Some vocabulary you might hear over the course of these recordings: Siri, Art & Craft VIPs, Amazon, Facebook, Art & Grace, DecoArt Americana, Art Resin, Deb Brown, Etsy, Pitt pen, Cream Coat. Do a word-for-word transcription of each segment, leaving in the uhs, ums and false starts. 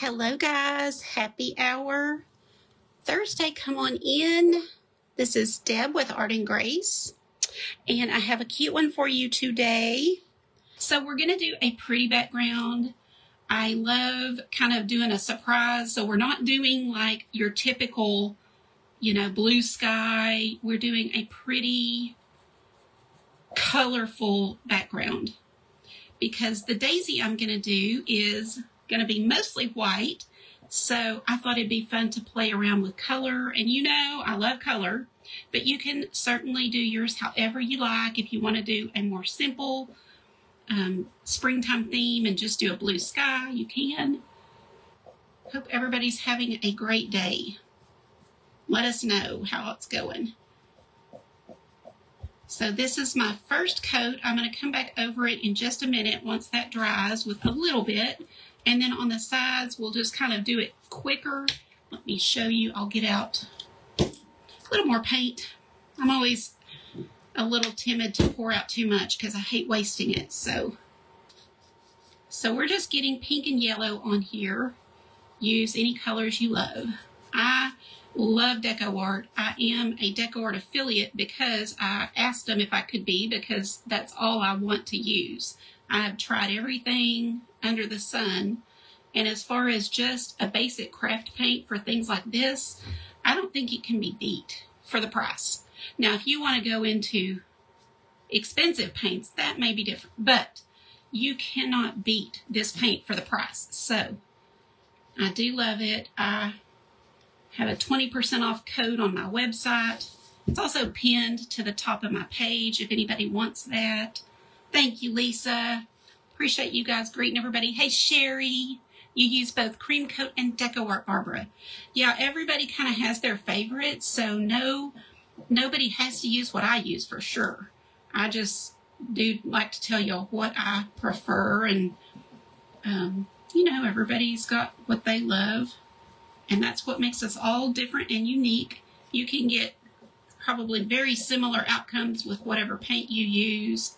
Hello guys, happy hour Thursday, come on in. This is Deb with Art and Grace, and I have a cute one for you today. So we're gonna do a pretty background. I love kind of doing a surprise, so we're not doing like your typical, you know, blue sky. We're doing a pretty colorful background because the daisy I'm gonna do is going to be mostly white, so I thought it'd be fun to play around with color. And you know I love color, but you can certainly do yours however you like. If you want to do a more simple um, springtime theme and just do a blue sky, you can. Hope everybody's having a great day. Let us know how it's going. So this is my first coat. I'm going to come back over it in just a minute once that dries with a little bit. And then on the sides, we'll just kind of do it quicker. Let me show you. I'll get out a little more paint. I'm always a little timid to pour out too much because I hate wasting it. So, so we're just getting pink and yellow on here. Use any colors you love. I love DecoArt. I am a DecoArt affiliate because I asked them if I could be, because that's all I want to use. I've tried everything under the sun, and as far as just a basic craft paint for things like this, I don't think it can be beat for the price. Now if you want to go into expensive paints, that may be different, but you cannot beat this paint for the price. So I do love it. I have a twenty percent off code on my website. It's also pinned to the top of my page if anybody wants that. Thank you, Lisa. Appreciate you guys greeting everybody. Hey, Sherry, you use both Cream Coat and DecoArt, Barbara. Yeah, everybody kind of has their favorites, so no, nobody has to use what I use for sure. I just do like to tell y'all what I prefer, and, um, you know, everybody's got what they love, and that's what makes us all different and unique. You can get probably very similar outcomes with whatever paint you use.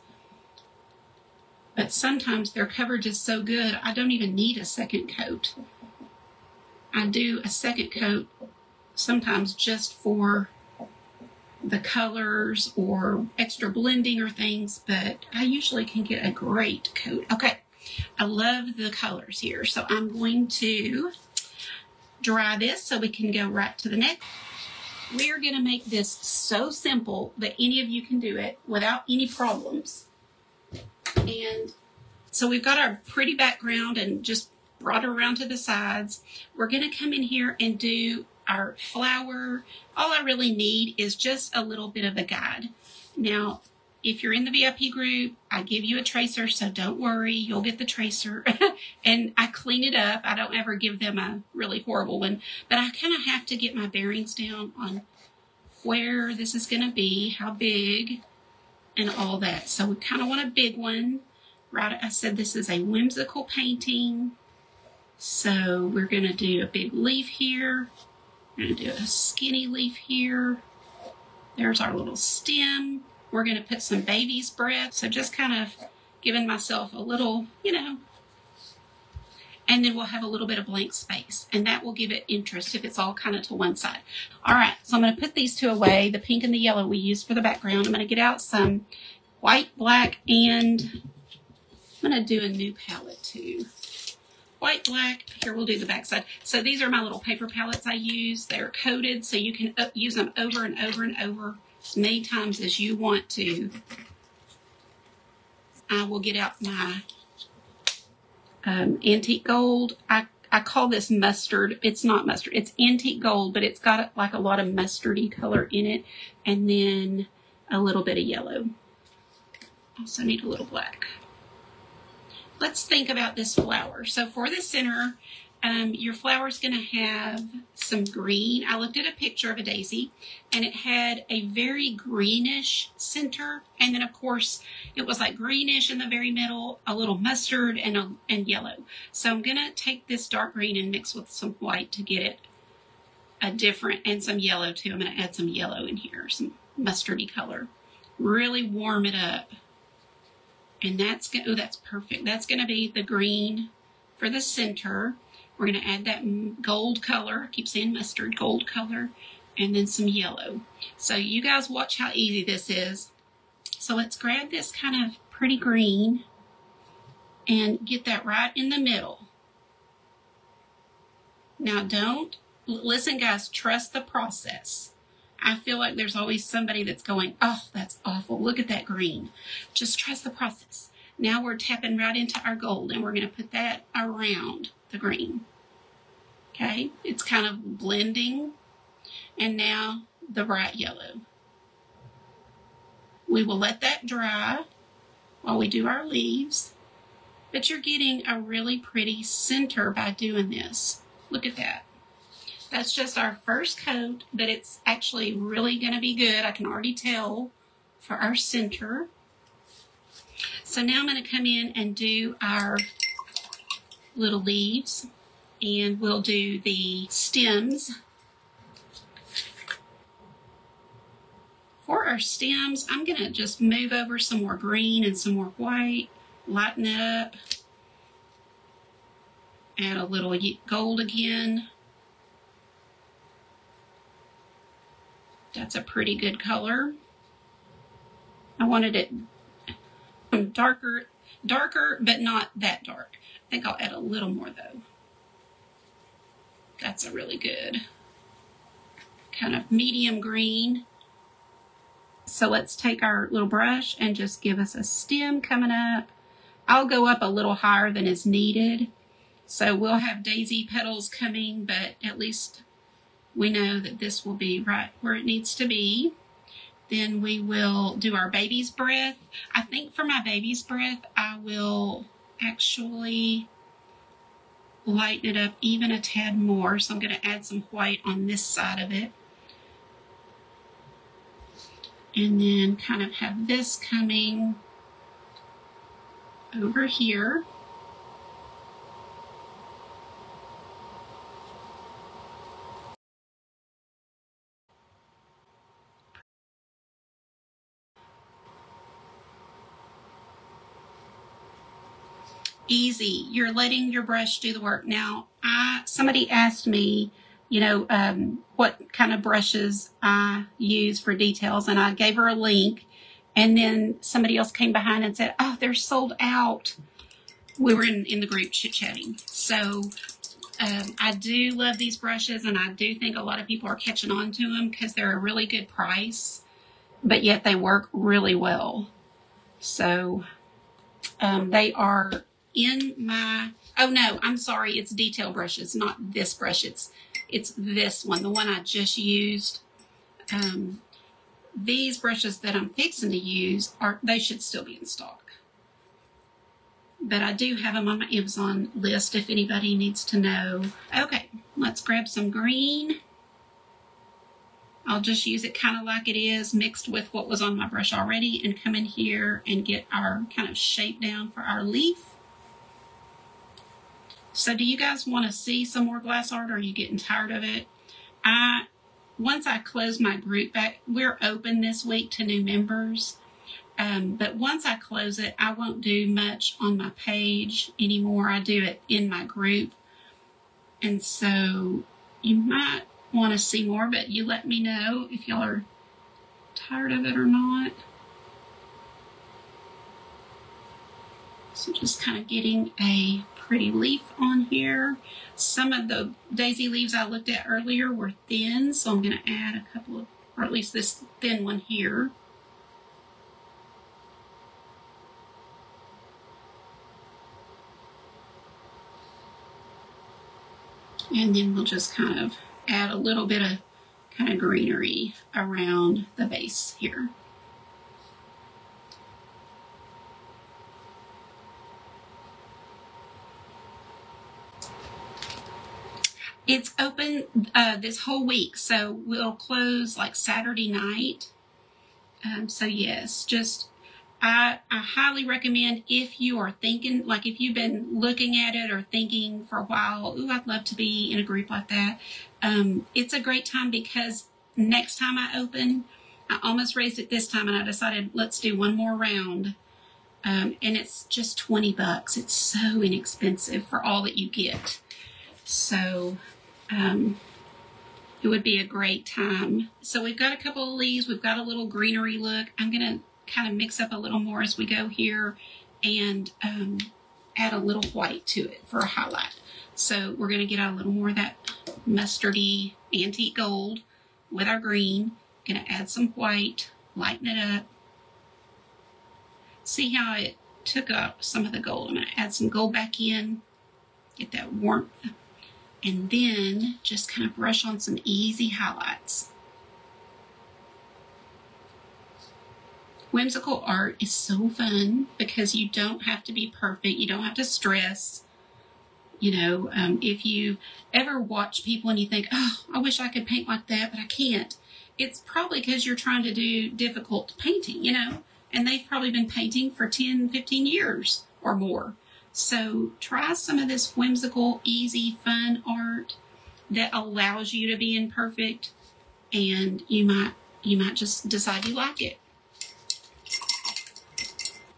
But sometimes their coverage is so good, I don't even need a second coat. I do a second coat sometimes just for the colors or extra blending or things, but I usually can get a great coat. Okay, I love the colors here, so I'm going to dry this so we can go right to the next. We are going to make this so simple that any of you can do it without any problems. And so we've got our pretty background and just brought her around to the sides. We're going to come in here and do our flower. All I really need is just a little bit of a guide. Now, if you're in the V I P group, I give you a tracer, so don't worry. You'll get the tracer. And I clean it up. I don't ever give them a really horrible one. But I kind of have to get my bearings down on where this is going to be, how big, and all that. So we kind of want a big one, right? I said this is a whimsical painting, so we're going to do a big leaf here. We're going to do a skinny leaf here. There's our little stem. We're going to put some baby's breath, so just kind of giving myself a little, you know, and then we'll have a little bit of blank space, and that will give it interest if it's all kind of to one side. All right, so I'm going to put these two away, the pink and the yellow we used for the background. I'm going to get out some white, black, and I'm going to do a new palette too. White, black, here we'll do the back side. So these are my little paper palettes I use. They're coated, so you can use them over and over and over as many times as you want to. I will get out my Um, antique gold. I, I call this mustard. It's not mustard. It's antique gold, but it's got like a lot of mustardy color in it. And then a little bit of yellow. Also need a little black. Let's think about this flower. So for the center, um, your flower is going to have some green. I looked at a picture of a daisy and it had a very greenish center. And then, of course, it was like greenish in the very middle, a little mustard, and a, and yellow. So I'm going to take this dark green and mix with some white to get it a different, and some yellow, too. I'm going to add some yellow in here, some mustardy color. Really warm it up. And that's, oh, that's perfect. That's going to be the green for the center. We're going to add that gold color. I keep saying mustard, gold color, and then some yellow. So you guys watch how easy this is. So let's grab this kind of pretty green and get that right in the middle. Now don't, listen guys, trust the process. I feel like there's always somebody that's going, oh, that's awful, look at that green. Just trust the process. Now we're tapping right into our gold, and we're going to put that around the green. Okay, it's kind of blending. And now the bright yellow. We will let that dry while we do our leaves. But you're getting a really pretty center by doing this. Look at that. That's just our first coat, but it's actually really going to be good. I can already tell for our center. So now I'm going to come in and do our little leaves, and we'll do the stems. For our stems, I'm going to just move over some more green and some more white, lighten it up, add a little gold again. That's a pretty good color. I wanted it darker, darker, but not that dark. I think I'll add a little more though. That's a really good kind of medium green. So let's take our little brush and just give us a stem coming up. I'll go up a little higher than is needed. So we'll have daisy petals coming, but at least we know that this will be right where it needs to be. Then we will do our baby's breath. I think for my baby's breath, I will actually lighten it up even a tad more. So I'm going to add some white on this side of it. And then kind of have this coming over here. Easy. You're letting your brush do the work. Now, I, somebody asked me, you know, um, what kind of brushes I use for details, and I gave her a link, and then somebody else came behind and said, oh, they're sold out. We were in, in the group chit-chatting. So um, I do love these brushes, and I do think a lot of people are catching on to them because they're a really good price, but yet they work really well. So um, they are... in my, oh no, I'm sorry, it's detail brushes, not this brush. It's it's this one, the one I just used. Um, these brushes that I'm fixing to use, are they should still be in stock. But I do have them on my Amazon list if anybody needs to know. Okay, let's grab some green. I'll just use it kind of like it is, mixed with what was on my brush already, and come in here and get our kind of shape down for our leaf. So do you guys want to see some more glass art, or are you getting tired of it? I, once I close my group back, we're open this week to new members. Um, but once I close it, I won't do much on my page anymore. I do it in my group. And so you might want to see more, but you let me know if y'all are tired of it or not. So just kind of getting a pretty leaf on here. Some of the daisy leaves I looked at earlier were thin, so I'm going to add a couple of, or at least this thin one here. And then we'll just kind of add a little bit of kind of greenery around the base here. It's open uh, this whole week, so we'll close like Saturday night. Um, so yes, just I, I highly recommend, if you are thinking, like if you've been looking at it or thinking for a while, ooh, I'd love to be in a group like that. Um, it's a great time because next time I open, I almost raised it this time and I decided let's do one more round. Um, and it's just twenty bucks. It's so inexpensive for all that you get. So um, it would be a great time. So we've got a couple of leaves. We've got a little greenery look. I'm going to kind of mix up a little more as we go here and um, add a little white to it for a highlight. So we're going to get out a little more of that mustardy antique gold with our green. Going to add some white, lighten it up. See how it took up some of the gold. I'm going to add some gold back in, get that warmth, and then just kind of brush on some easy highlights. Whimsical art is so fun because you don't have to be perfect. You don't have to stress. You know, um, if you ever watch people and you think, oh, I wish I could paint like that, but I can't. It's probably because you're trying to do difficult painting, you know. And they've probably been painting for ten, fifteen years or more. So try some of this whimsical, easy, fun art that allows you to be imperfect, and you might you might just decide you like it.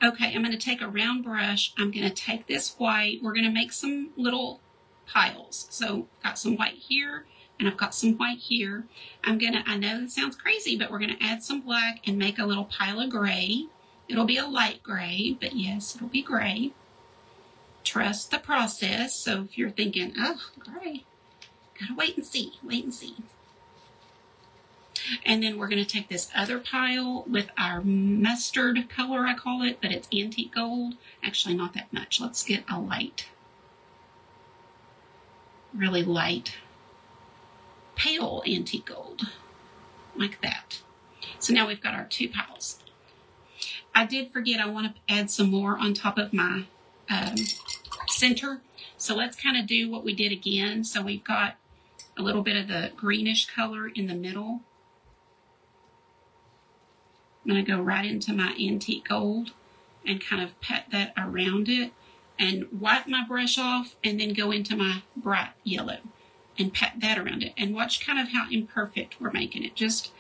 Okay, I'm going to take a round brush. I'm going to take this white. We're going to make some little piles. So I've got some white here, and I've got some white here. I'm going to, I know this sounds crazy, but we're going to add some black and make a little pile of gray. It'll be a light gray, but yes, it'll be gray. Trust the process. So if you're thinking, oh, gray, gotta wait and see, wait and see. And then we're going to take this other pile with our mustard color, I call it, but it's antique gold. Actually, not that much. Let's get a light, really light, pale antique gold, like that. So now we've got our two piles. I did forget I want to add some more on top of my um, center. So let's kind of do what we did again. So we've got a little bit of the greenish color in the middle. I'm going to go right into my antique gold and kind of pat that around it and wipe my brush off and then go into my bright yellow and pat that around it, and watch kind of how imperfect we're making it, just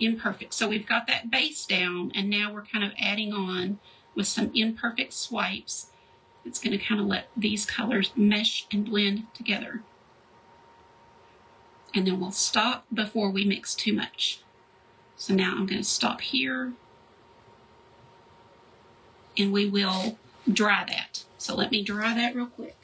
imperfect. So we've got that base down, and now we're kind of adding on with some imperfect swipes. It's going to kind of let these colors mesh and blend together. And then we'll stop before we mix too much. So now I'm going to stop here, and we will dry that. So let me dry that real quick.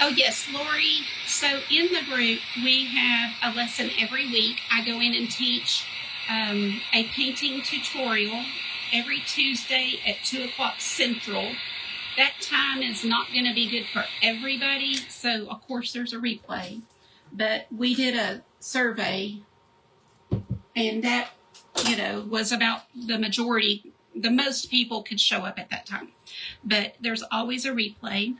Oh yes, Lori, so in the group, we have a lesson every week. I go in and teach um, a painting tutorial every Tuesday at two o'clock Central. That time is not going to be good for everybody, so of course there's a replay. But we did a survey, and that, you know, was about the majority. The most people could show up at that time. But there's always a replay.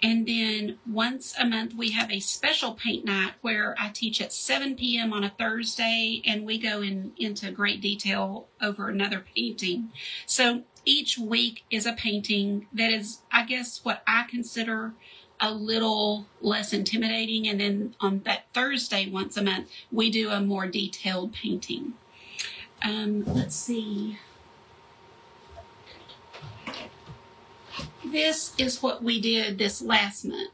And then once a month, we have a special paint night where I teach at seven p m on a Thursday, and we go in, into great detail over another painting. So each week is a painting that is, I guess, what I consider a little less intimidating. And then on that Thursday, once a month, we do a more detailed painting. Um, let's see. This is what we did this last month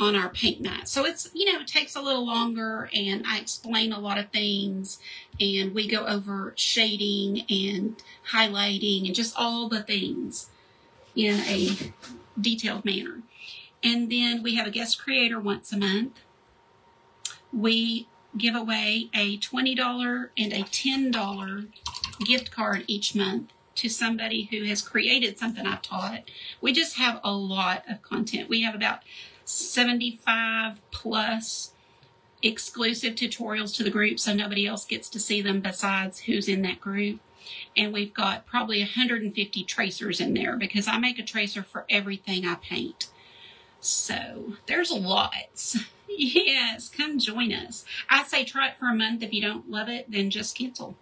on our paint night. So it's, you know, it takes a little longer, and I explain a lot of things, and we go over shading and highlighting and just all the things in a detailed manner. And then we have a guest creator once a month. We give away a twenty dollar and a ten dollar gift card each month to somebody who has created something I've taught. We just have a lot of content. We have about seventy-five plus exclusive tutorials to the group, so nobody else gets to see them besides who's in that group. And we've got probably one hundred fifty tracers in there because I make a tracer for everything I paint. So there's lots. Yes, come join us. I say try it for a month. If you don't love it, then just cancel.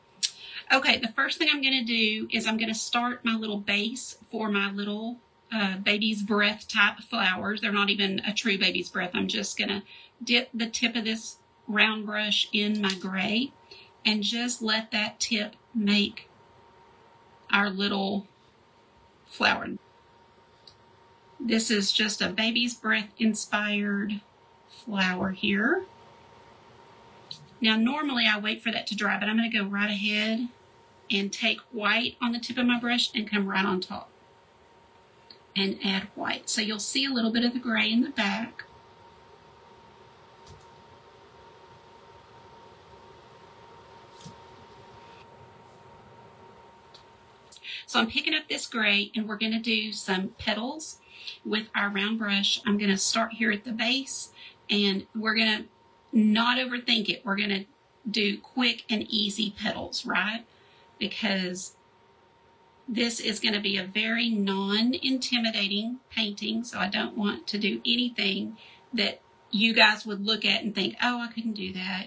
Okay, the first thing I'm going to do is I'm going to start my little base for my little uh, baby's breath type flowers. They're not even a true baby's breath. I'm just going to dip the tip of this round brush in my gray and just let that tip make our little flower. This is just a baby's breath inspired flower here. Now, normally I wait for that to dry, but I'm going to go right ahead and take white on the tip of my brush and come right on top and add white. So you'll see a little bit of the gray in the back. So I'm picking up this gray and we're going to do some petals with our round brush. I'm going to start here at the base and we're going to not overthink it. We're going to do quick and easy petals, right? Because this is going to be a very non-intimidating painting. So I don't want to do anything that you guys would look at and think, oh, I couldn't do that.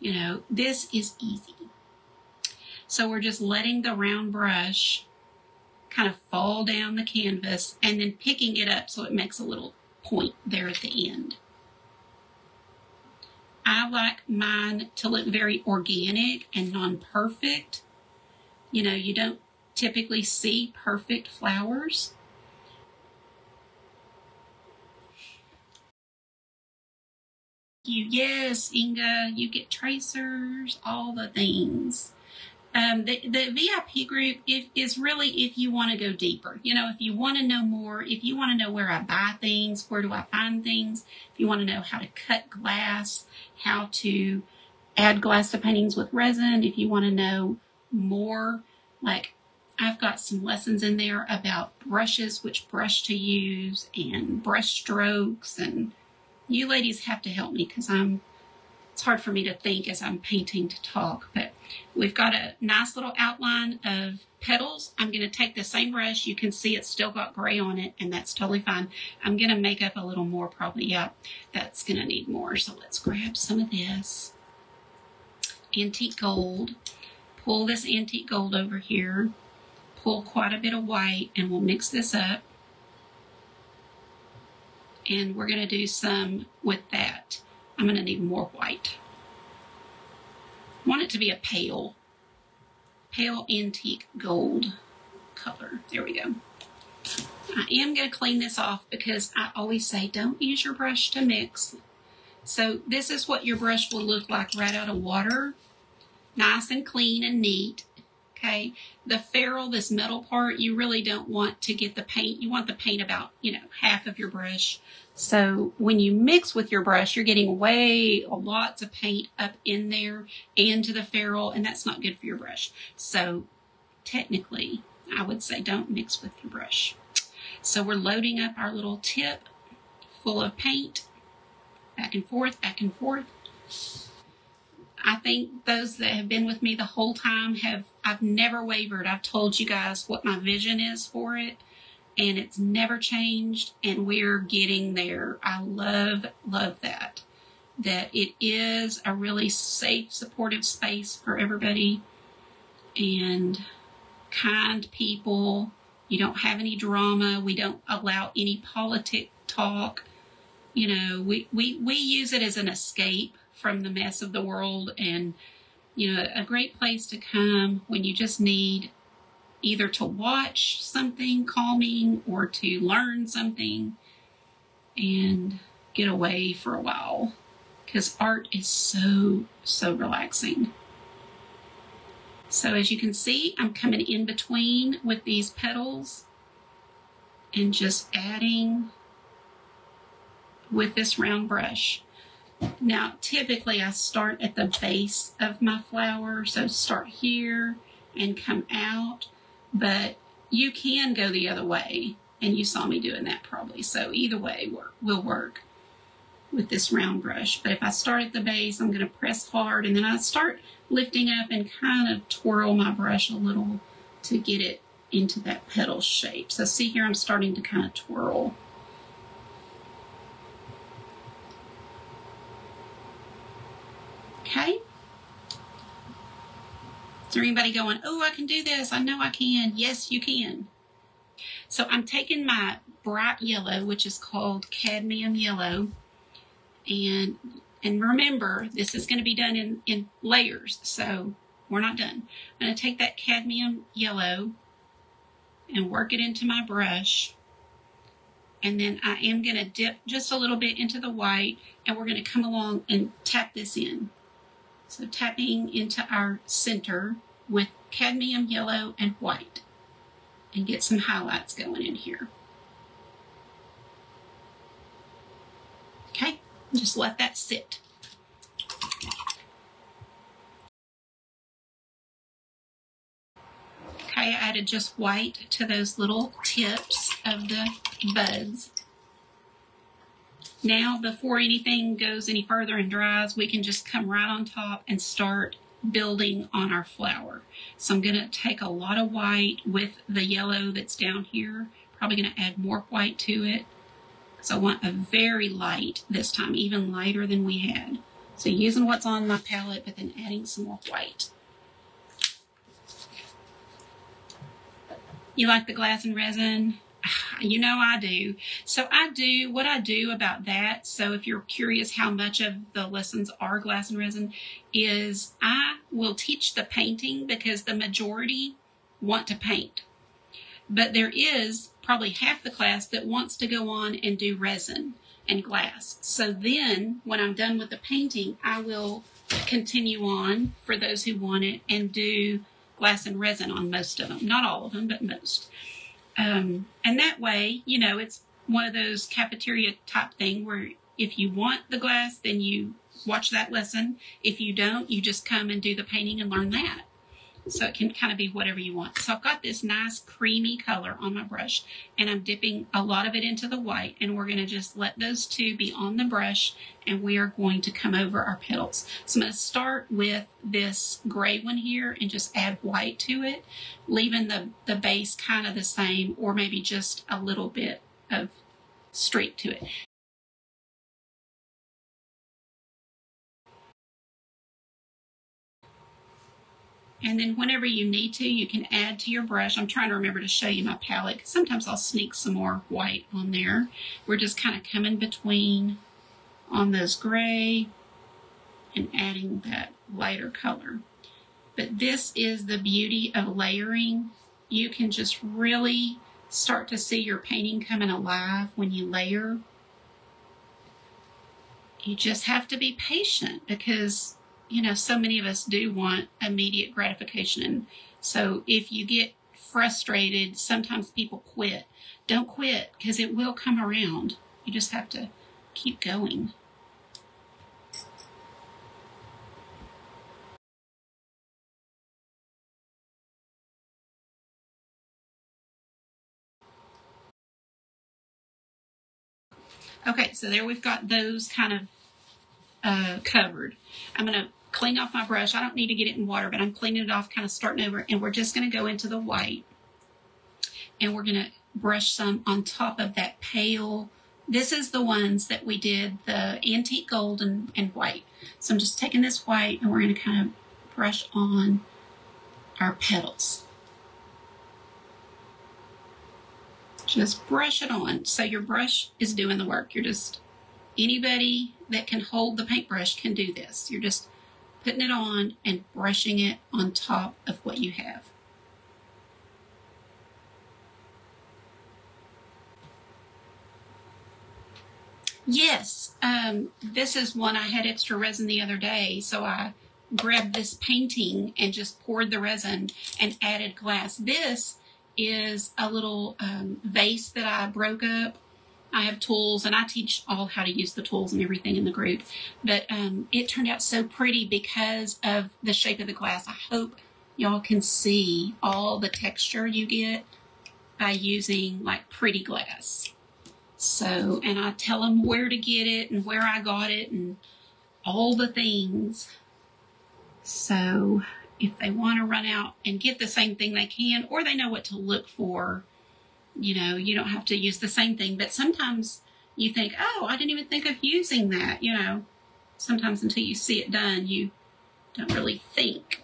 You know, this is easy. So we're just letting the round brush kind of fall down the canvas and then picking it up so it makes a little point there at the end. I like mine to look very organic and non-perfect. You know, you don't typically see perfect flowers. You, yes, Inga, you get tracers, all the things. Um, the, the V I P group if, is really if you want to go deeper. You know, if you want to know more, if you want to know where I buy things, where do I find things, if you want to know how to cut glass, how to add glass to paintings with resin, if you want to know more, like I've got some lessons in there about brushes, which brush to use, and brush strokes, and you ladies have to help me because I'm it's hard for me to think as I'm painting to talk, but we've got a nice little outline of petals. I'm going to take the same brush. You can see it's still got gray on it, and that's totally fine. I'm going to make up a little more probably. Yeah, that's going to need more, so let's grab some of this antique gold. Pull this antique gold over here. Pull quite a bit of white, and we'll mix this up. And we're going to do some with that. I'm going to need more white. I want it to be a pale, pale antique gold color. There we go. I am going to clean this off because I always say don't use your brush to mix. So this is what your brush will look like right out of water. Nice and clean and neat. Okay. The ferrule, this metal part, you really don't want to get the paint. You want the paint about, you know, half of your brush. So when you mix with your brush, you're getting way lots of paint up in there and to the ferrule, and that's not good for your brush. So technically, I would say don't mix with your brush. So we're loading up our little tip full of paint, back and forth, back and forth. I think those that have been with me the whole time have, I've never wavered. I've told you guys what my vision is for it, and it's never changed, and we're getting there. I love, love that, that it is a really safe, supportive space for everybody and kind people. You don't have any drama. We don't allow any politic talk. You know, we, we, we use it as an escape from the mess of the world, and, you know, a great place to come when you just need either to watch something calming or to learn something and get away for a while, because art is so, so relaxing. So as you can see, I'm coming in between with these petals and just adding with this round brush. Now, typically I start at the base of my flower, so start here and come out, but you can go the other way, and you saw me doing that probably, so either way will work with this round brush. But if I start at the base, I'm going to press hard, and then I start lifting up and kind of twirl my brush a little to get it into that petal shape. So see here, I'm starting to kind of twirl. Okay. Is there anybody going, oh, I can do this. I know I can. Yes, you can. So I'm taking my bright yellow, which is called cadmium yellow. And and remember, this is going to be done in, in layers. So we're not done. I'm going to take that cadmium yellow and work it into my brush. And then I am going to dip just a little bit into the white, and we're going to come along and tap this in. So tapping into our center with cadmium yellow and white, and get some highlights going in here. Okay, just let that sit. Okay, I added just white to those little tips of the buds. Now, before anything goes any further and dries, we can just come right on top and start building on our flower. So I'm going to take a lot of white with the yellow that's down here. Probably going to add more white to it. So I want a very light this time, even lighter than we had. So using what's on my palette, but then adding some more white. You like the glass and resin? You know I do. So I do what I do about that. So if you're curious how much of the lessons are glass and resin, is I will teach the painting because the majority want to paint. But there is probably half the class that wants to go on and do resin and glass. So then when I'm done with the painting, I will continue on for those who want it and do glass and resin on most of them. Not all of them, but most. Um, and that way, you know, it's one of those cafeteria type thing where if you want the glass, then you watch that lesson. If you don't, you just come and do the painting and learn that. So it can kind of be whatever you want. So I've got this nice creamy color on my brush, and I'm dipping a lot of it into the white, and we're going to just let those two be on the brush, and we are going to come over our petals. So I'm going to start with this gray one here and just add white to it, leaving the, the base kind of the same, or maybe just a little bit of streak to it. And then whenever you need to, you can add to your brush. I'm trying to remember to show you my palette, 'cause sometimes I'll sneak some more white on there. We're just kind of coming between on those gray and adding that lighter color. But this is the beauty of layering. You can just really start to see your painting coming alive when you layer. You just have to be patient because, you know, so many of us do want immediate gratification. And so if you get frustrated, sometimes people quit. Don't quit, because it will come around. You just have to keep going. Okay, so there we've got those kind of Uh, covered. I'm going to clean off my brush. I don't need to get it in water, but I'm cleaning it off, kind of starting over, and we're just going to go into the white, and we're going to brush some on top of that pale. This is the ones that we did, the antique gold and, and white. So I'm just taking this white, and we're going to kind of brush on our petals. Just brush it on. So your brush is doing the work. You're just, anybody that can hold the paintbrush can do this. You're just putting it on and brushing it on top of what you have. Yes, um, this is one I had extra resin the other day, so I grabbed this painting and just poured the resin and added glass. This is a little um, vase that I broke up. I have tools, and I teach all how to use the tools and everything in the group, but um, it turned out so pretty because of the shape of the glass. I hope y'all can see all the texture you get by using like pretty glass. So, and I tell them where to get it and where I got it and all the things. So if they want to run out and get the same thing, they can, or they know what to look for. You know, you don't have to use the same thing, but sometimes you think, oh, I didn't even think of using that. You know, sometimes until you see it done, you don't really think.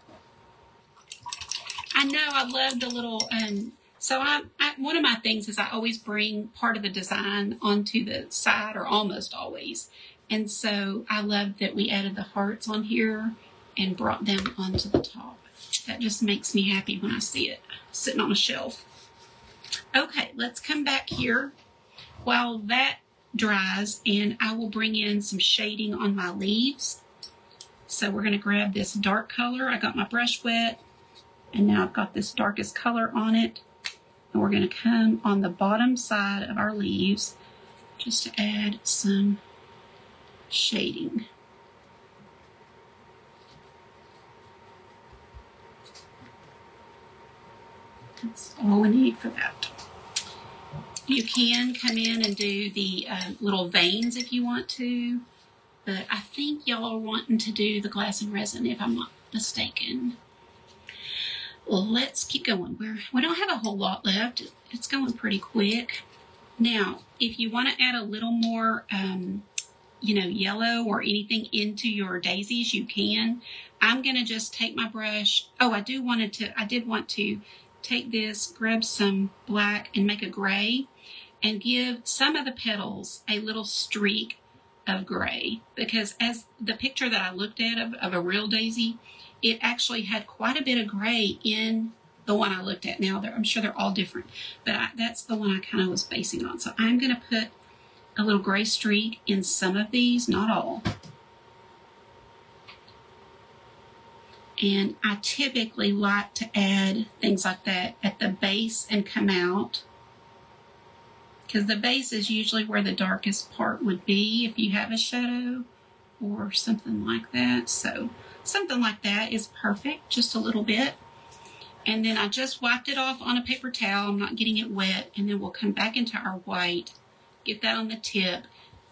I know I love the little, um, so I, I, one of my things is I always bring part of the design onto the side, or almost always. And so I love that we added the hearts on here and brought them onto the top. That just makes me happy when I see it sitting on a shelf. Okay, let's come back here While that dries, and I will bring in some shading on my leaves. So we're going to grab this dark color. I got my brush wet, and now I've got this darkest color on it. And we're going to come on the bottom side of our leaves just to add some shading. That's all we need for that. You can come in and do the uh, little veins if you want to, but I think y'all are wanting to do the glass and resin if I'm not mistaken. Well, let's keep going. We're, we don't have a whole lot left. It's going pretty quick. Now, if you want to add a little more, um, you know, yellow or anything into your daisies, you can. I'm going to just take my brush. Oh, I do wanted to, I did want to take this, grab some black and make a gray and give some of the petals a little streak of gray, because as the picture that I looked at of, of a real daisy, it actually had quite a bit of gray in the one I looked at. Now, I'm sure they're all different, but I, that's the one I kind of was basing on. So I'm going to put a little gray streak in some of these, not all. And I typically like to add things like that at the base and come out, because the base is usually where the darkest part would be if you have a shadow or something like that. So something like that is perfect, just a little bit. And then I just wiped it off on a paper towel. I'm not getting it wet. And then we'll come back into our white, get that on the tip,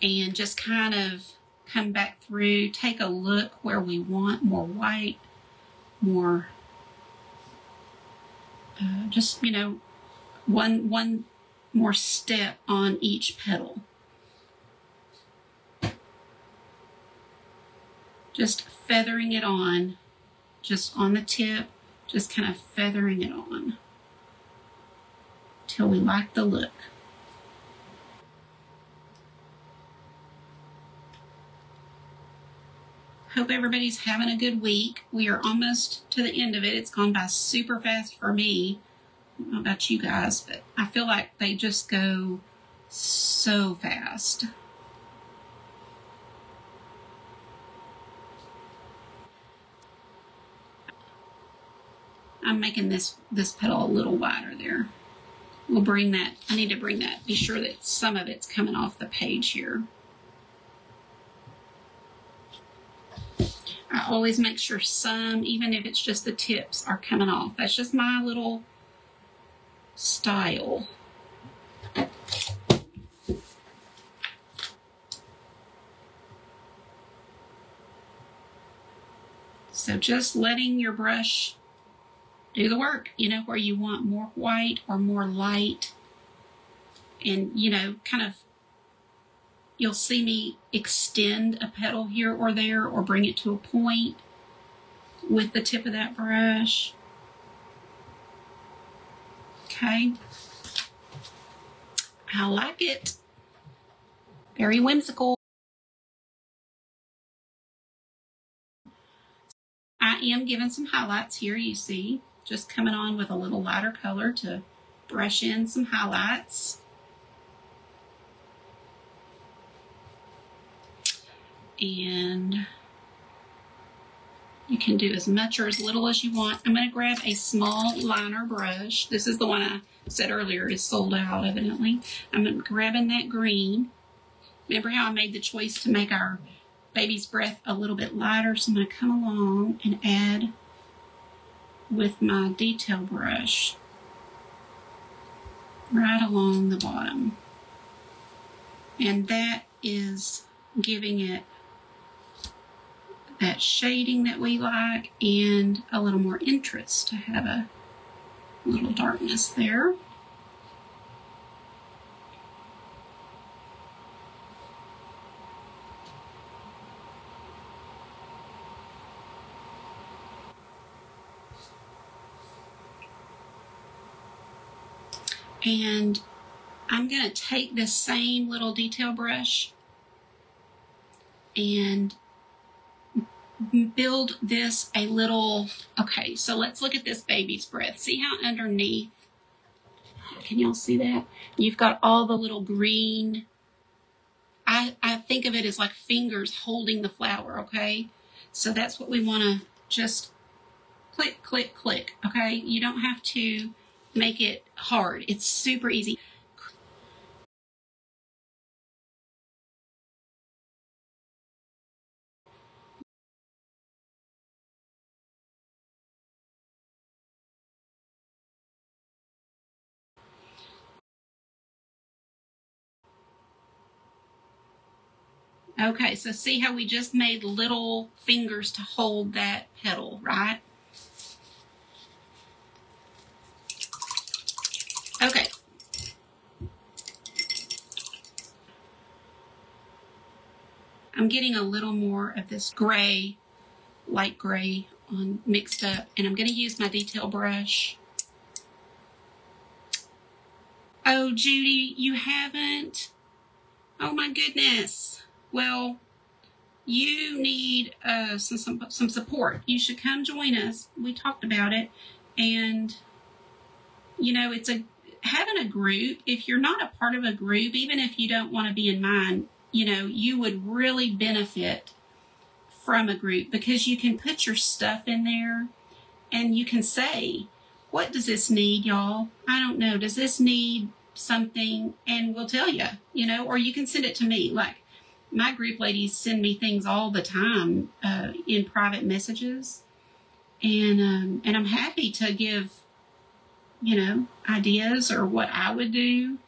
and just kind of come back through, take a look where we want more white, more uh, just, you know, one one more step on each petal, just feathering it on, just on the tip, just kind of feathering it on till we like the look. Hope everybody's having a good week. We are almost to the end of it. It's gone by super fast for me. I don't know about you guys, but I feel like they just go so fast. I'm making this, this petal a little wider there. We'll bring that. I need to bring that. Be sure that some of it's coming off the page here. I always make sure some, even if it's just the tips, are coming off. That's just my little style. So just letting your brush do the work, you know, where you want more white or more light. And, you know, kind of, you'll see me extend a petal here or there or bring it to a point with the tip of that brush. Okay. I like it. Very whimsical. I am giving some highlights here, you see. Just coming on with a little lighter color to brush in some highlights. And you can do as much or as little as you want. I'm going to grab a small liner brush. This is the one I said earlier is sold out, evidently. I'm grabbing that green. Remember how I made the choice to make our baby's breath a little bit lighter? So I'm going to come along and add with my detail brush right along the bottom. And that is giving it that shading that we like and a little more interest to have a little darkness there. And I'm going to take this same little detail brush and build this a little. Okay, so let's look at this baby's breath. See how underneath Can y'all see that? You've got all the little green. I, I think of it as like fingers holding the flower, okay? So that's what we want to just click, click, click, okay? You don't have to make it hard. It's super easy. Okay, so see how we just made little fingers to hold that petal, right? Okay. I'm getting a little more of this gray, light gray on mixed up, and I'm going to use my detail brush. Oh, Judy, you haven't? Oh my goodness. Well, you need uh, some, some, some support. You should come join us. We talked about it. And, you know, it's a having a group. If you're not a part of a group, even if you don't want to be in mine, you know, you would really benefit from a group because you can put your stuff in there and you can say, what does this need, y'all? I don't know. Does this need something? And we'll tell you, you know, or you can send it to me. Like, my group ladies send me things all the time uh, in private messages, and um, and I'm happy to give, you know, ideas or what I would do,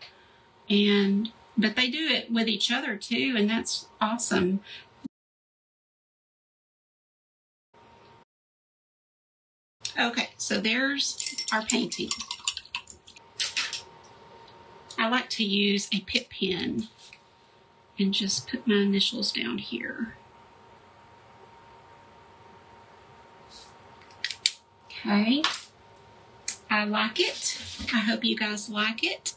and but they do it with each other too, and that's awesome. Okay, so there's our painting. I like to use a Pitt pen and just put my initials down here. Okay, I like it. I hope you guys like it.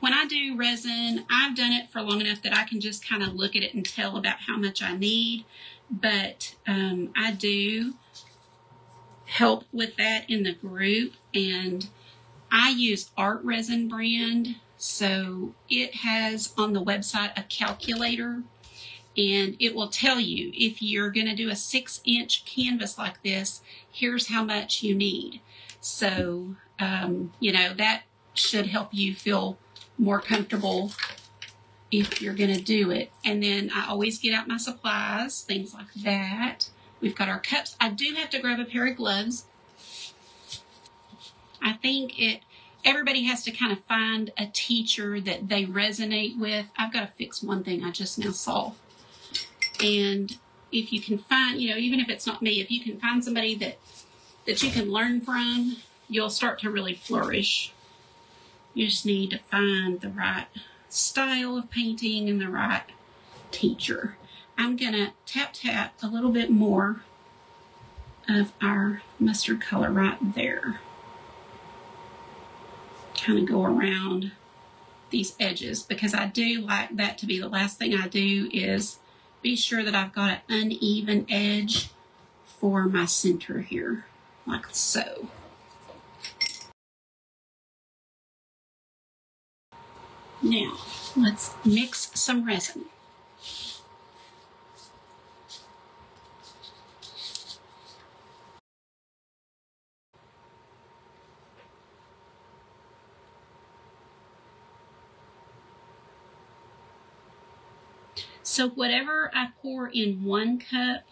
When I do resin, I've done it for long enough that I can just kind of look at it and tell about how much I need, but um, I do help with that in the group, and I use Art Resin brand. So it has on the website a calculator, and it will tell you if you're going to do a six inch canvas like this, here's how much you need. So, um, you know, that should help you feel more comfortable if you're going to do it. And then I always get out my supplies, things like that. We've got our cups. I do have to grab a pair of gloves. I think it Everybody has to kind of find a teacher that they resonate with. I've got to fix one thing I just now saw. And if you can find, you know, even if it's not me, if you can find somebody that, that you can learn from, you'll start to really flourish. You just need to find the right style of painting and the right teacher. I'm going to tap tap a little bit more of our mustard color right there. Kind of go around these edges, because I do like that to be the last thing I do, is be sure that I've got an uneven edge for my center here, like so. Now let's mix some resin. So whatever I pour in one cup,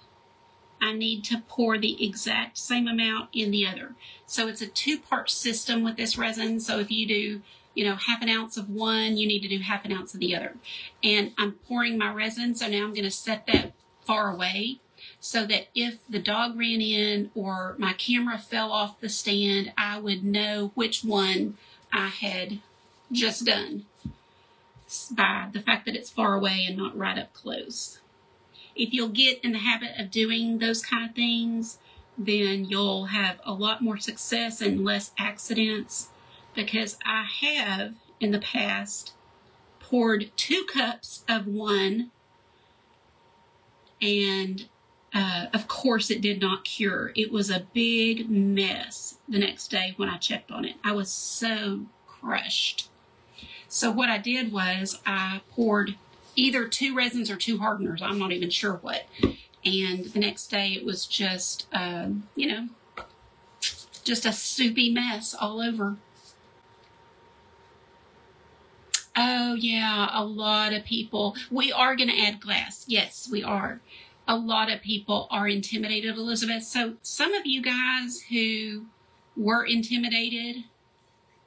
I need to pour the exact same amount in the other. So it's a two-part system with this resin. So if you do, you know, half an ounce of one, you need to do half an ounce of the other. And I'm pouring my resin, so now I'm going to set that far away so that if the dog ran in or my camera fell off the stand, I would know which one I had just done by the fact that it's far away and not right up close. If you'll get in the habit of doing those kind of things, then you'll have a lot more success and less accidents, because I have in the past poured two cups of one, and uh, of course it did not cure. It was a big mess the next day when I checked on it. I was so crushed. So what I did was I poured either two resins or two hardeners, I'm not even sure what. And the next day it was just, uh, you know, just a soupy mess all over. Oh yeah, a lot of people, we are going to add glass. Yes, we are. A lot of people are intimidated, Elizabeth. So some of you guys who were intimidated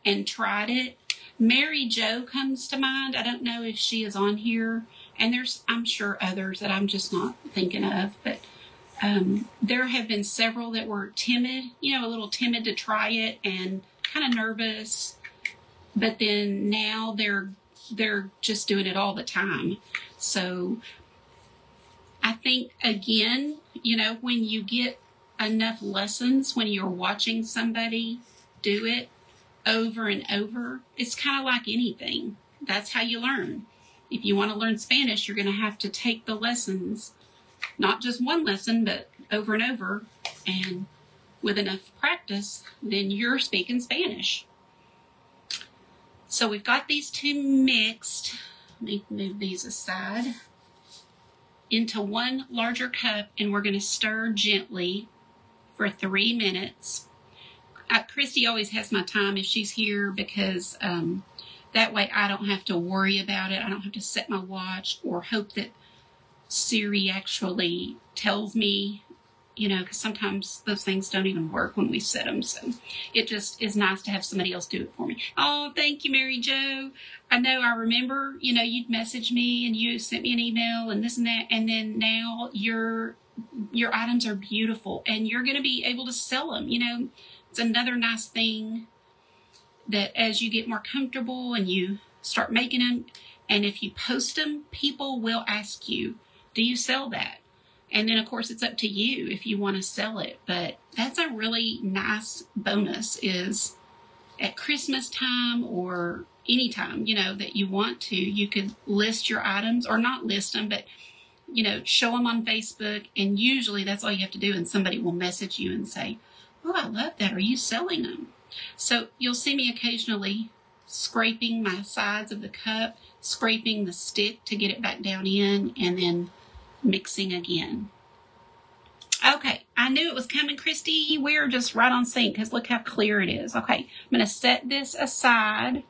and tried it, Mary Jo comes to mind. I don't know if she is on here, and there's, I'm sure, others that I'm just not thinking of, but um, there have been several that were timid, you know, a little timid to try it and kind of nervous, but then now they're, they're just doing it all the time. So I think, again, you know, when you get enough lessons, when you're watching somebody do it over and over, it's kind of like anything. That's how you learn. If you want to learn Spanish, you're going to have to take the lessons, not just one lesson, but over and over. And with enough practice, then you're speaking Spanish. So we've got these two mixed. Let me move these aside into one larger cup, and we're going to stir gently for three minutes. I, Christy always has my time if she's here, because um, that way I don't have to worry about it. I don't have to set my watch or hope that Siri actually tells me, you know, because sometimes those things don't even work when we set them. So it just is nice to have somebody else do it for me. Oh, thank you, Mary Jo. I know, I remember, you know, you'd message me and you sent me an email and this and that, and then now your, your items are beautiful and you're going to be able to sell them, you know. It's another nice thing that as you get more comfortable and you start making them, and if you post them, people will ask you, do you sell that? And then, of course, it's up to you if you want to sell it. But that's a really nice bonus, is at Christmas time or any time, you know, that you want to, you could list your items, or not list them, but, you know, show them on Facebook. And usually that's all you have to do. And somebody will message you and say, oh, I love that. Are you selling them? So you'll see me occasionally scraping my sides of the cup, scraping the stick to get it back down in, and then mixing again. Okay, I knew it was coming, Christy. We're just right on sync because look how clear it is. Okay, I'm going to set this aside.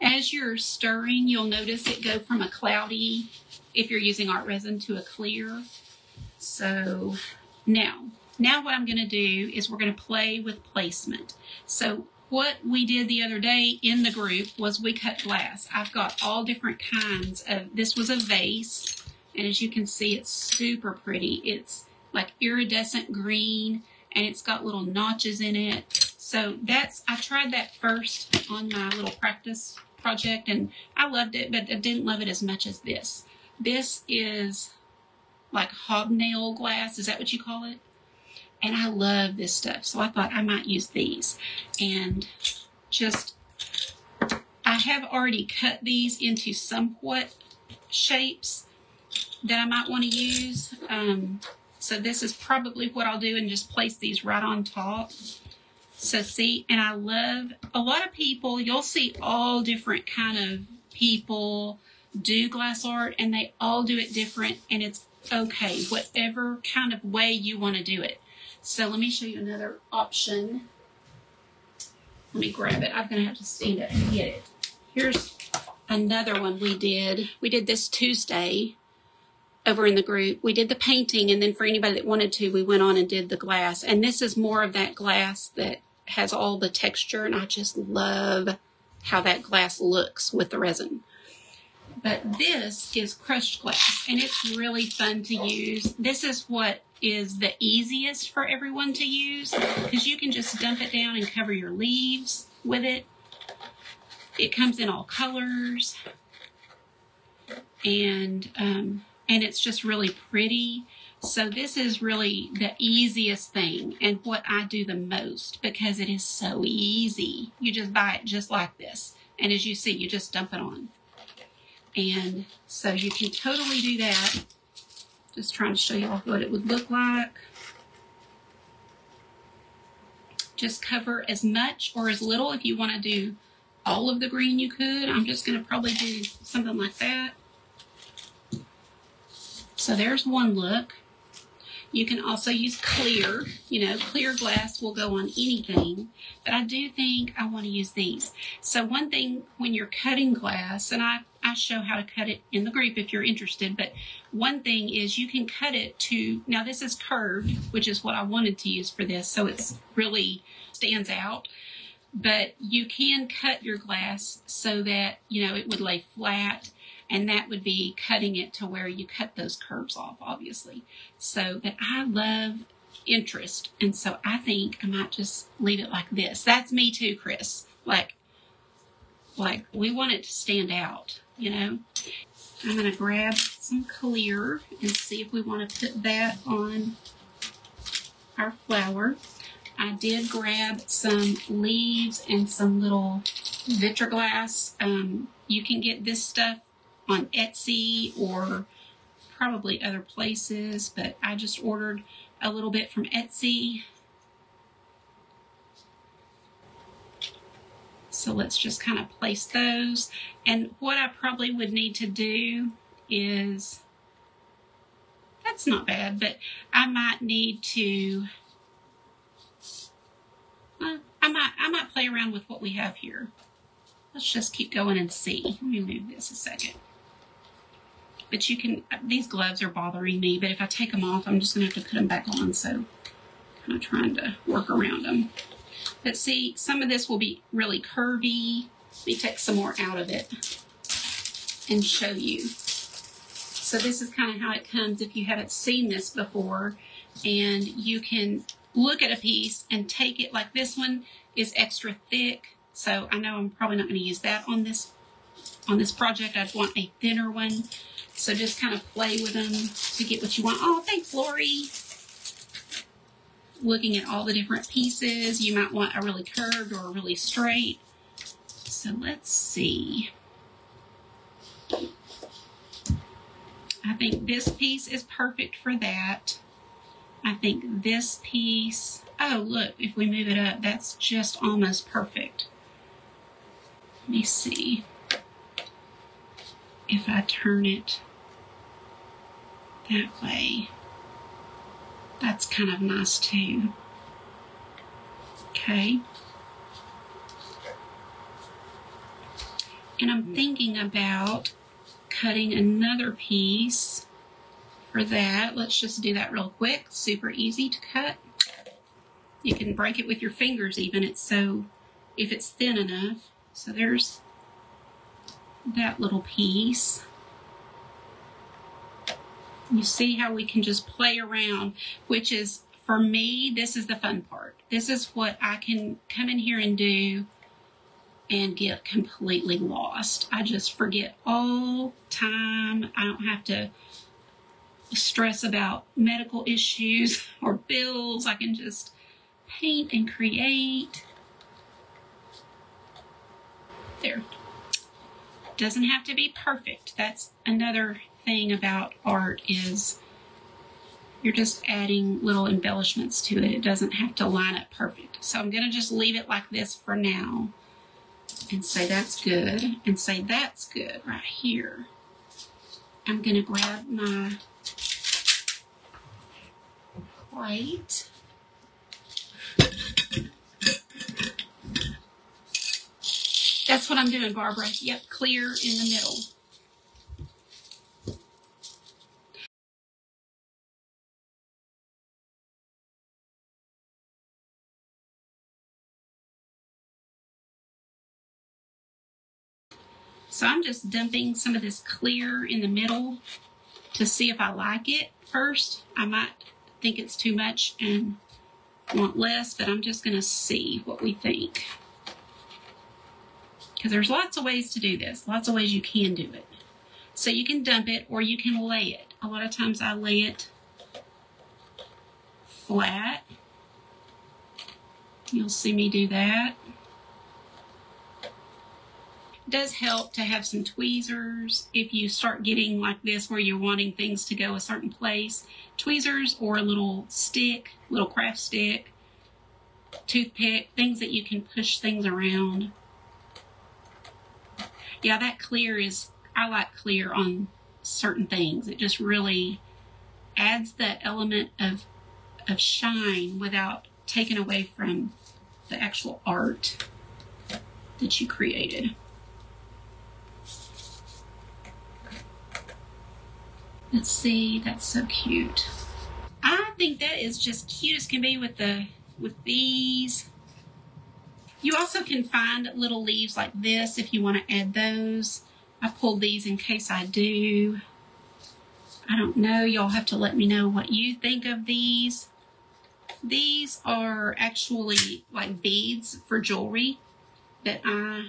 As you're stirring, you'll notice it go from a cloudy, if you're using art resin, to a clear. So now... Now what I'm going to do is we're going to play with placement. So what we did the other day in the group was we cut glass. I've got all different kinds of, this was a vase, and as you can see, it's super pretty. It's like iridescent green, and it's got little notches in it. So that's, I tried that first on my little practice project, and I loved it, but I didn't love it as much as this. This is like hobnail glass. Is that what you call it? And I love this stuff, so I thought I might use these. And just, I have already cut these into somewhat shapes that I might want to use. Um, so this is probably what I'll do, and just place these right on top. So see, and I love, a lot of people, you'll see all different kind of people do glass art, and they all do it different, and it's okay, whatever kind of way you want to do it. So let me show you another option. Let me grab it. I'm going to have to stand up and get it. Here's another one we did. We did this Tuesday over in the group. We did the painting, and then for anybody that wanted to, we went on and did the glass. And this is more of that glass that has all the texture, and I just love how that glass looks with the resin. But this is crushed glass, and it's really fun to use. This is what is the easiest for everyone to use, because you can just dump it down and cover your leaves with it. It comes in all colors, and um, and it's just really pretty. So this is really the easiest thing, and what I do the most, because it is so easy. You just buy it just like this, and as you see, you just dump it on. And so you can totally do that. Just trying to show you what it would look like. Just cover as much or as little. If you want to do all of the green you could. I'm just going to probably do something like that. So there's one look. You can also use clear, you know, clear glass will go on anything, but I do think I want to use these. So one thing when you're cutting glass, and I, I show how to cut it in the group if you're interested, but one thing is you can cut it to, now this is curved, which is what I wanted to use for this, so it's really stands out, but you can cut your glass so that, you know, it would lay flat. And that would be cutting it to where you cut those curves off, obviously. So, but I love interest. And so I think I might just leave it like this. That's me too, Chris. Like, like we want it to stand out, you know. I'm going to grab some clear and see if we want to put that on our flower. I did grab some leaves and some little vitriglass. Um, you can get this stuff on Etsy or probably other places, but I just ordered a little bit from Etsy. So let's just kind of place those. And what I probably would need to do is, that's not bad, but I might need to, uh, I might, I might play around with what we have here. Let's just keep going and see. Let me move this a second. But you can, these gloves are bothering me, but if I take them off, I'm just going to have to put them back on. So kind of trying to work around them. But see, some of this will be really curvy. Let me take some more out of it and show you. So this is kind of how it comes if you haven't seen this before. And you can look at a piece and take it, like this one is extra thick. So I know I'm probably not going to use that on this, on this project. I'd want a thinner one. So just kind of play with them to get what you want. Oh, thanks, Lori. Looking at all the different pieces. You might want a really curved or a really straight. So let's see. I think this piece is perfect for that. I think this piece, oh, look, if we move it up, that's just almost perfect. Let me see if I turn it that way. That's kind of nice too. Okay. And I'm thinking about cutting another piece for that. Let's just do that real quick. Super easy to cut. You can break it with your fingers even. It's so, if it's thin enough. So there's that little piece. You see how we can just play around, which is, for me, this is the fun part. This is what I can come in here and do and get completely lost. I just forget all time. I don't have to stress about medical issues or bills. I can just paint and create. There. Doesn't have to be perfect. That's another thing about art, is you're just adding little embellishments to it. It doesn't have to line up perfect. So I'm going to just leave it like this for now and say that's good and say that's good right here. I'm going to grab my plate. That's what I'm doing, Barbara. Yep, clear in the middle. So I'm just dumping some of this clear in the middle to see if I like it first. I might think it's too much and want less, but I'm just going to see what we think. Because there's lots of ways to do this, lots of ways you can do it. So you can dump it or you can lay it. A lot of times I lay it flat. You'll see me do that. It does help to have some tweezers if you start getting like this where you're wanting things to go a certain place. Tweezers or a little stick, little craft stick, toothpick, things that you can push things around. yeah, that clear is, I like clear on certain things. It just really adds that element of, of shine without taking away from the actual art that you created. Let's see, that's so cute. I think that is just cute as can be with the with these. You also can find little leaves like this if you want to add those. I pulled these in case I do. I don't know, y'all have to let me know what you think of these. These are actually like beads for jewelry that I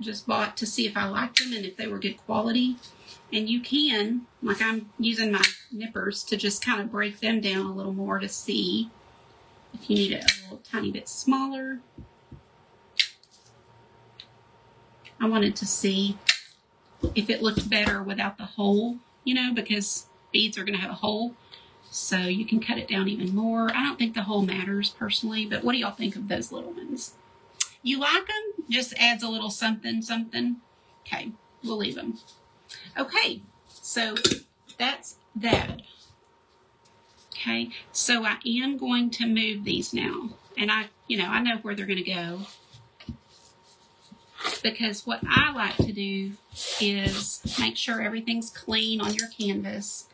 just bought to see if I liked them and if they were good quality. And you can, like I'm using my nippers to just kind of break them down a little more to see if you need it a little tiny bit smaller. I wanted to see if it looked better without the hole, you know, because beads are going to have a hole. So you can cut it down even more. I don't think the hole matters personally, but what do y'all think of those little ones? You like them? Just adds a little something, something. Okay, we'll leave them. Okay, so that's that. Okay, so I am going to move these now. And I, you know, I know where they're going to go. Because what I like to do is make sure everything's clean on your canvas.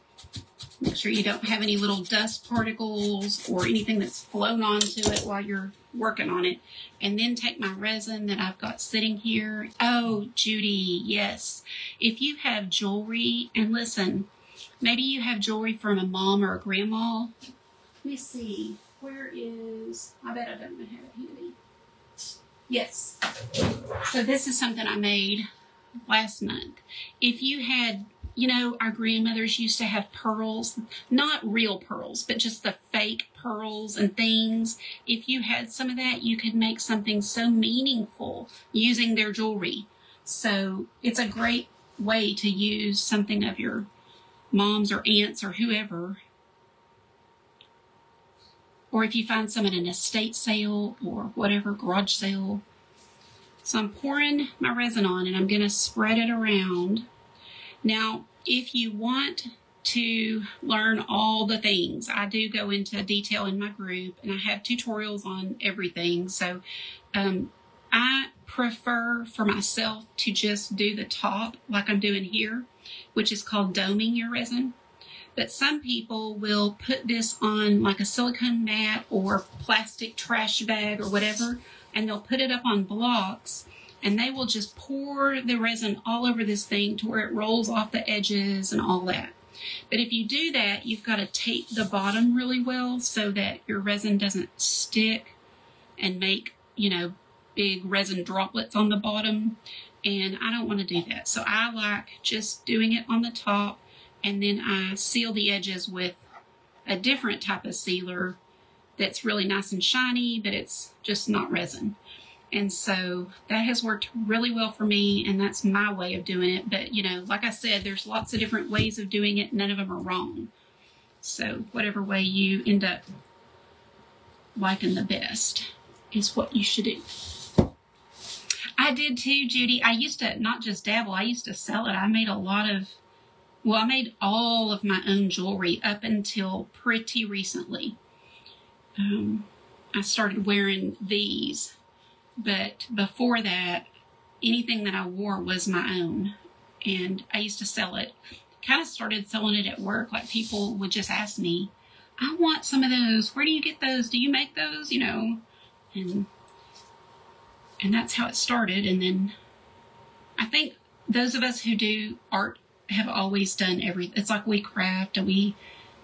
Make sure you don't have any little dust particles or anything that's flown onto it while you're working on it. And then take my resin that I've got sitting here. Oh, Judy, yes. If you have jewelry, and listen, maybe you have jewelry from a mom or a grandma. Let me see. Where is... I bet I don't have it handy. Yes. So this is something I made last month. If you had... You know, our grandmothers used to have pearls, not real pearls, but just the fake pearls and things. If you had some of that, you could make something so meaningful using their jewelry. So it's a great way to use something of your mom's or aunt's or whoever. Or if you find some at an estate sale or whatever, garage sale. So I'm pouring my resin on and I'm going to spread it around. Now, if you want to learn all the things, I do go into detail in my group, and I have tutorials on everything. So um, I prefer for myself to just do the top like I'm doing here, which is called doming your resin. But some people will put this on like a silicone mat or plastic trash bag or whatever, and they'll put it up on blocks. And they will just pour the resin all over this thing to where it rolls off the edges and all that. But if you do that, you've got to tape the bottom really well so that your resin doesn't stick and make, you know, big resin droplets on the bottom. And I don't want to do that. So I like just doing it on the top, and then I seal the edges with a different type of sealer that's really nice and shiny, but it's just not resin. And so that has worked really well for me, and that's my way of doing it. But, you know, like I said, there's lots of different ways of doing it. None of them are wrong. So whatever way you end up liking the best is what you should do. I did too, Judy. I used to not just dabble. I used to sell it. I made a lot of, well, I made all of my own jewelry up until pretty recently. Um, I started wearing these. But before that, anything that I wore was my own, and I used to sell it. Kind of started selling it at work. Like, people would just ask me, I want some of those. Where do you get those? Do you make those? You know, and and that's how it started. And then I think those of us who do art have always done everything. It's like we craft and we,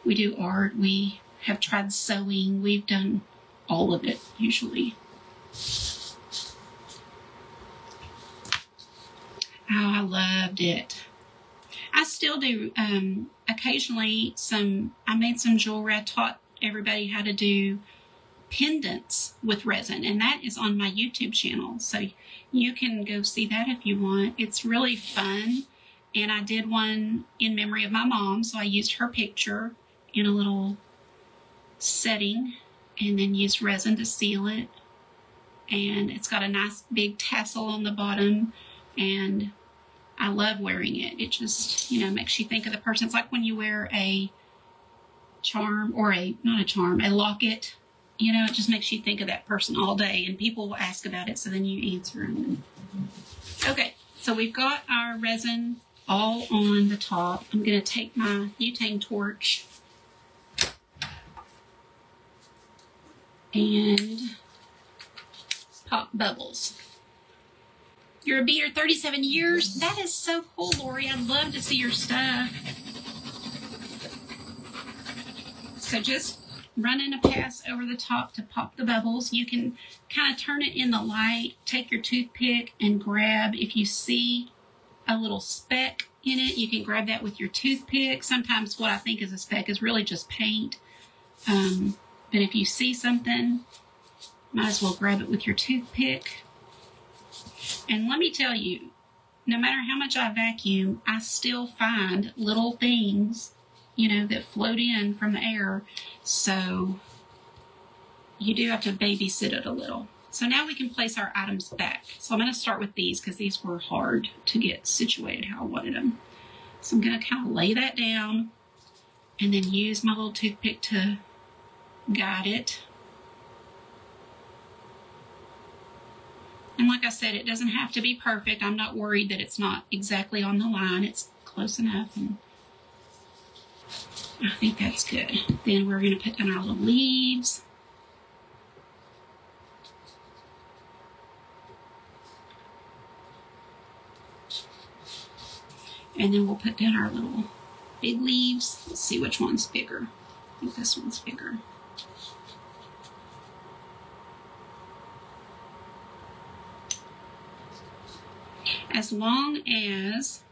we do art. We have tried sewing. We've done all of it usually. Oh, I loved it. I still do um, occasionally some, I made some jewelry. I taught everybody how to do pendants with resin, and that is on my YouTube channel. So you can go see that if you want. It's really fun. And I did one in memory of my mom. So I used her picture in a little setting and then used resin to seal it. And it's got a nice big tassel on the bottom. and I love wearing it. It just, you know, makes you think of the person. It's like when you wear a charm or a, not a charm, a locket, you know, it just makes you think of that person all day, and people will ask about it, so then you answer them. Okay, so we've got our resin all on the top. I'm going to take my butane torch and pop bubbles. You're a beater thirty-seven years. That is so cool, Lori. I'd love to see your stuff. So just running a pass over the top to pop the bubbles. You can kind of turn it in the light, take your toothpick and grab, if you see a little speck in it, you can grab that with your toothpick. Sometimes what I think is a speck is really just paint. Um, but if you see something, might as well grab it with your toothpick. And let me tell you, no matter how much I vacuum, I still find little things, you know, that float in from the air. So you do have to babysit it a little. So now we can place our items back. So I'm going to start with these because these were hard to get situated how I wanted them. So I'm going to kind of lay that down and then use my little toothpick to guide it. And like I said, it doesn't have to be perfect. I'm not worried that it's not exactly on the line. It's close enough. And I think that's good. Then we're going to put down our little leaves. And then we'll put down our little big leaves. Let's see which one's bigger. I think this one's bigger. As long as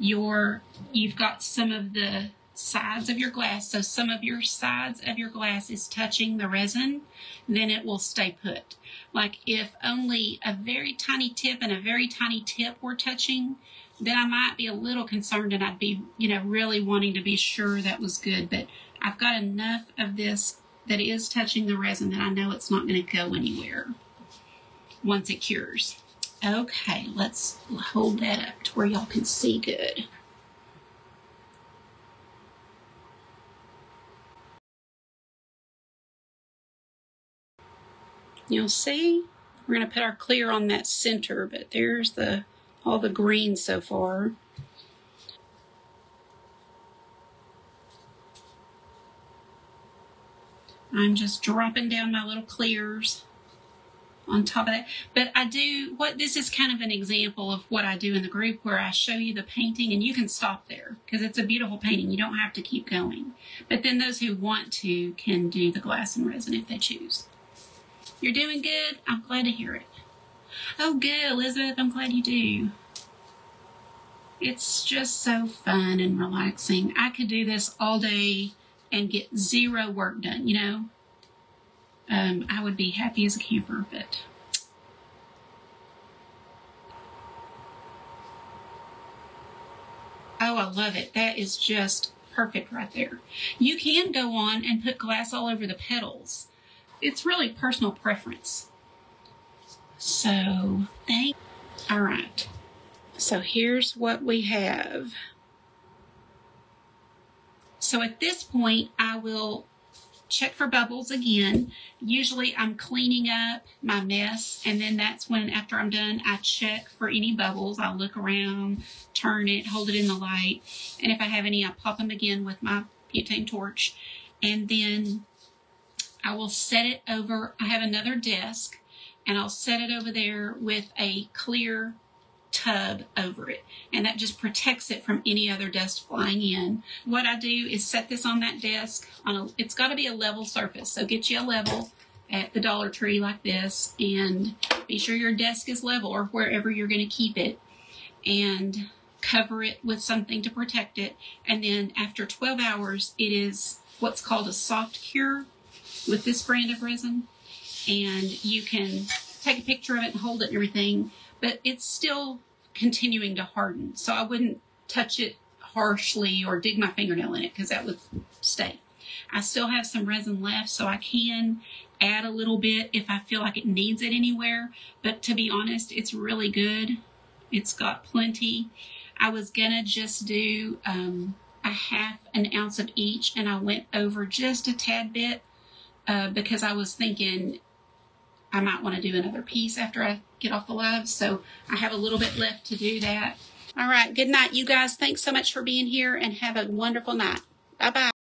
your, you've got some of the sides of your glass, so some of your sides of your glass is touching the resin, then it will stay put. Like if only a very tiny tip and a very tiny tip were touching, then I might be a little concerned and I'd be, you know, really wanting to be sure that was good. But I've got enough of this that is touching the resin that I know it's not going to go anywhere once it cures. Okay, let's hold that up to where y'all can see good. You'll see, we're going to put our clear on that center, but there's the all the green so far. I'm just dropping down my little clears on top of that. But I do, what this is kind of an example of what I do in the group where I show you the painting and you can stop there because it's a beautiful painting. You don't have to keep going. But then those who want to can do the glass and resin if they choose. You're doing good. I'm glad to hear it. Oh, good, Elizabeth. I'm glad you do. It's just so fun and relaxing. I could do this all day and get zero work done, you know? Um, I would be happy as a camper, but oh, I love it. That is just perfect right there. You can go on and put glass all over the petals. It's really personal preference. So, thank all right. So here's what we have. So at this point, I will check for bubbles again. Usually I'm cleaning up my mess, and then that's when, after I'm done, I check for any bubbles. I look around, turn it, hold it in the light, and if I have any, I pop them again with my butane torch, and then I will set it over. I have another desk, and I'll set it over there with a clear tub over it, and that just protects it from any other dust flying in. What I do is set this on that desk. On a, it's got to be a level surface, so get you a level at the Dollar Tree like this, and be sure your desk is level or wherever you're going to keep it, and cover it with something to protect it. And then after twelve hours, it is what's called a soft cure with this brand of resin, and you can take a picture of it and hold it and everything. But it's still continuing to harden. So I wouldn't touch it harshly or dig my fingernail in it because that would stay. I still have some resin left, so I can add a little bit if I feel like it needs it anywhere. But to be honest, it's really good. It's got plenty. I was gonna just do um, a half an ounce of each, and I went over just a tad bit uh, because I was thinking I might want to do another piece after I get off the live. So I have a little bit left to do that. All right. Good night, you guys. Thanks so much for being here, and have a wonderful night. Bye-bye.